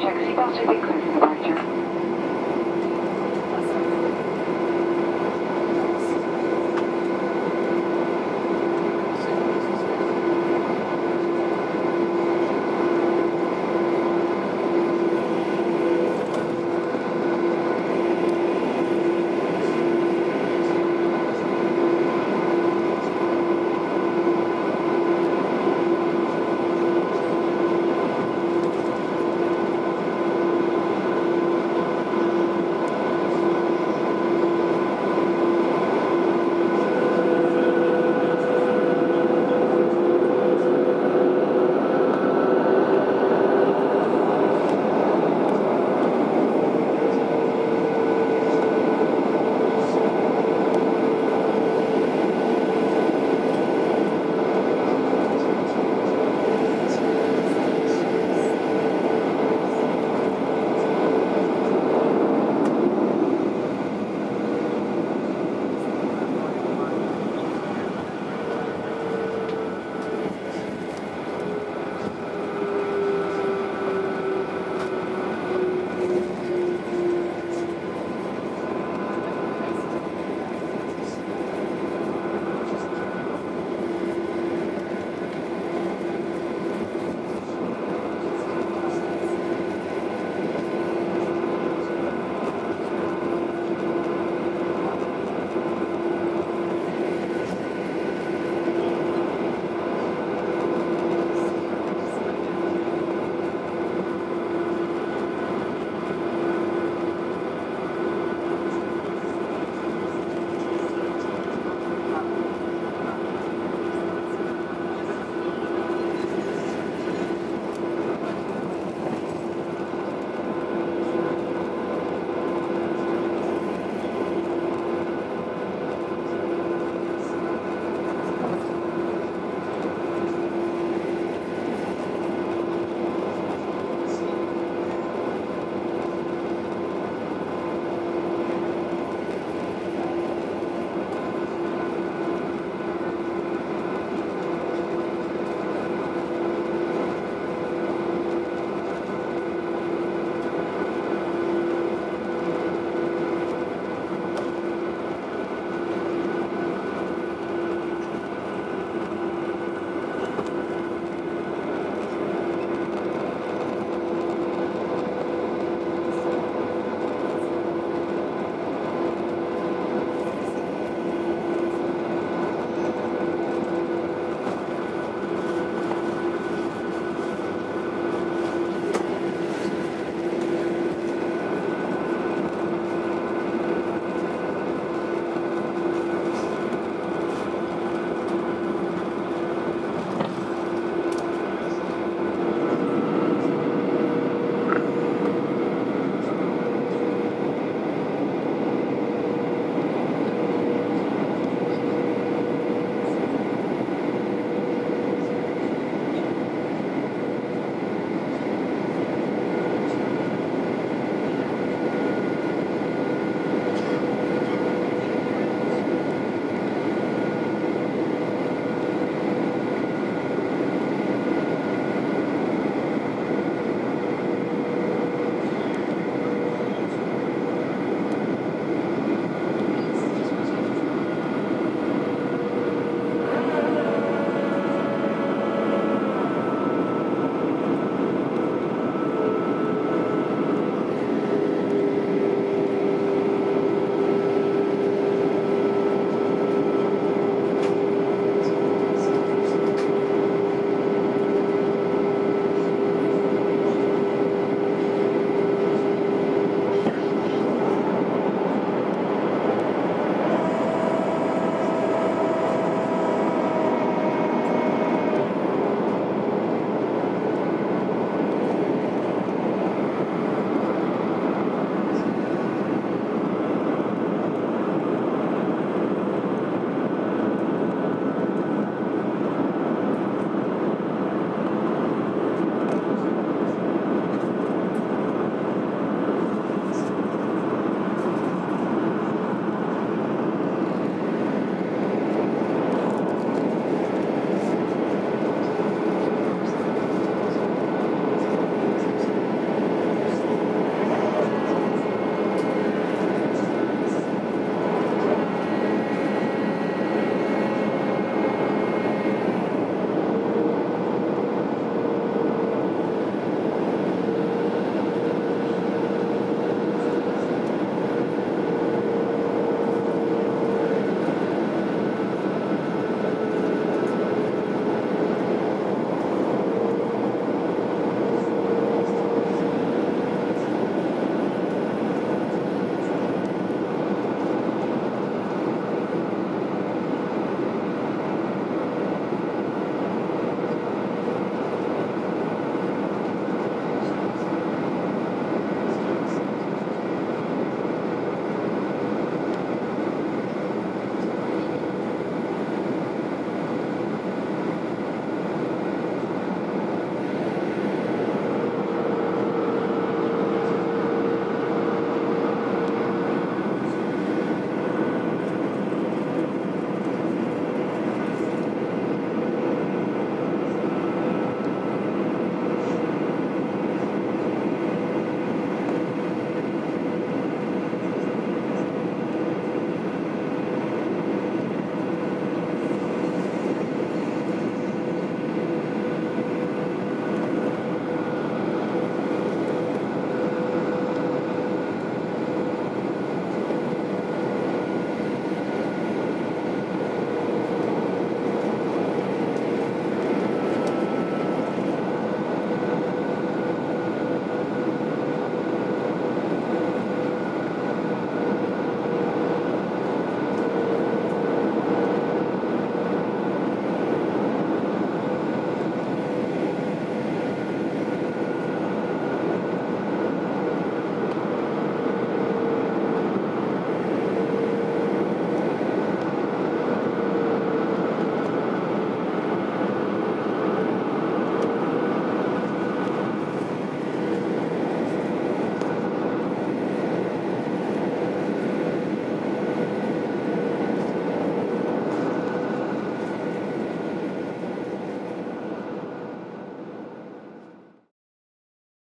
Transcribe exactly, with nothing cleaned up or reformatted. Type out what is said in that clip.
check seatbelt to be clear.